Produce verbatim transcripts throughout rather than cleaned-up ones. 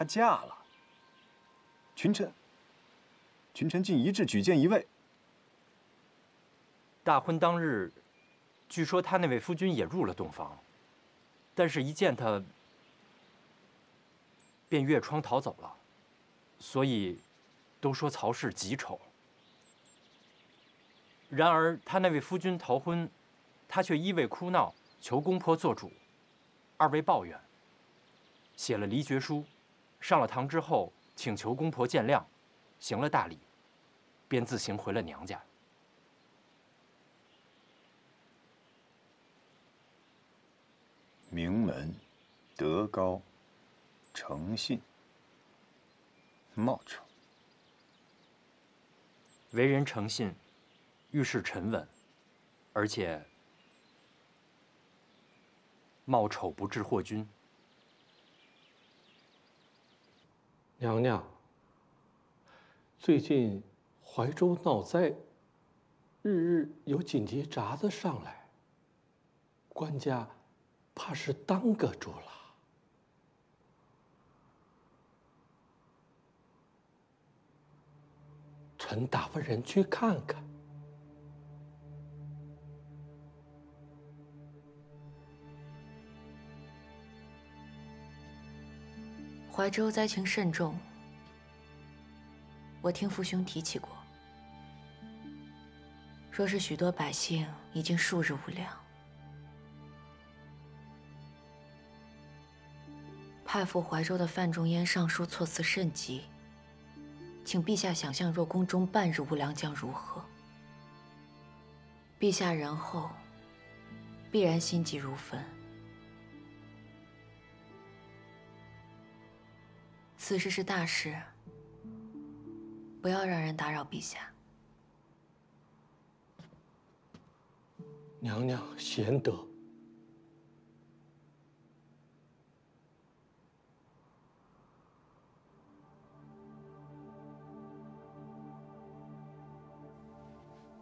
她嫁了。群臣，群臣竟一致举荐一位。大婚当日，据说他那位夫君也入了洞房，但是一见他，便越窗逃走了，所以都说曹氏极丑。 然而，他那位夫君逃婚，他却一味哭闹，求公婆做主，二为抱怨，写了离绝书，上了堂之后，请求公婆见谅，行了大礼，便自行回了娘家。名门、德高、诚信、茂盛，为人诚信。 遇事沉稳，而且貌丑不治祸君。娘娘，最近怀州闹灾，日日有紧急札子上来，官家怕是耽搁住了。臣打发人去看看。 怀州灾情甚重，我听父兄提起过，说是许多百姓已经数日无粮，派赴怀州的范仲淹上书措辞甚急，请陛下想象若宫中半日无粮将如何？陛下仁厚，必然心急如焚。 此事是大事，不要让人打扰陛下。娘娘贤德，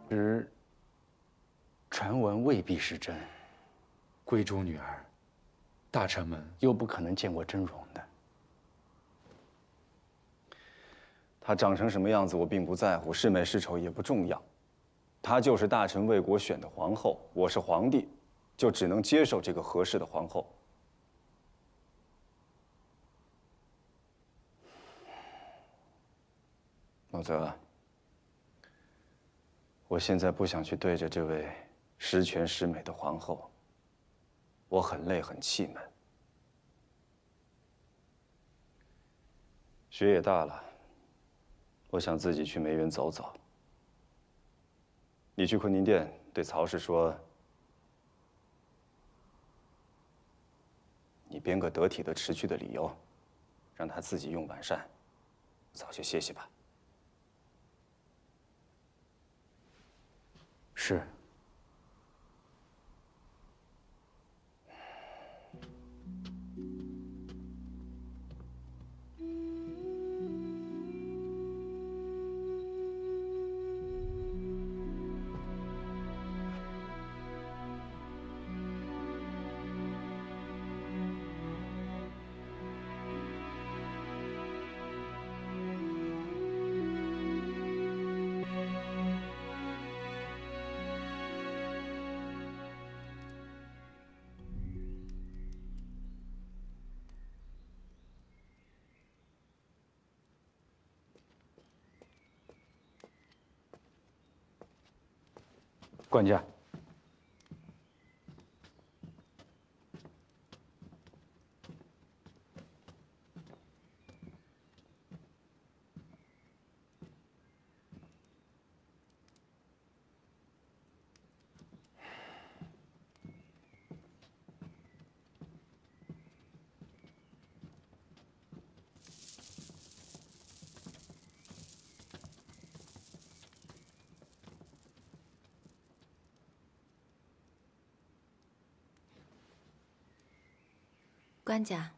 其实传闻未必是真，贵珠女儿，大臣们又不可能见过真容的。 他长成什么样子，我并不在乎，是美是丑也不重要。他就是大臣为国选的皇后，我是皇帝，就只能接受这个合适的皇后。某泽，我现在不想去对着这位十全十美的皇后，我很累，很气闷。雪也大了。 我想自己去梅园走走。你去坤宁殿对曹氏说：“你编个得体的迟去的理由，让他自己用晚膳，早些歇息吧。”是。管家，官家，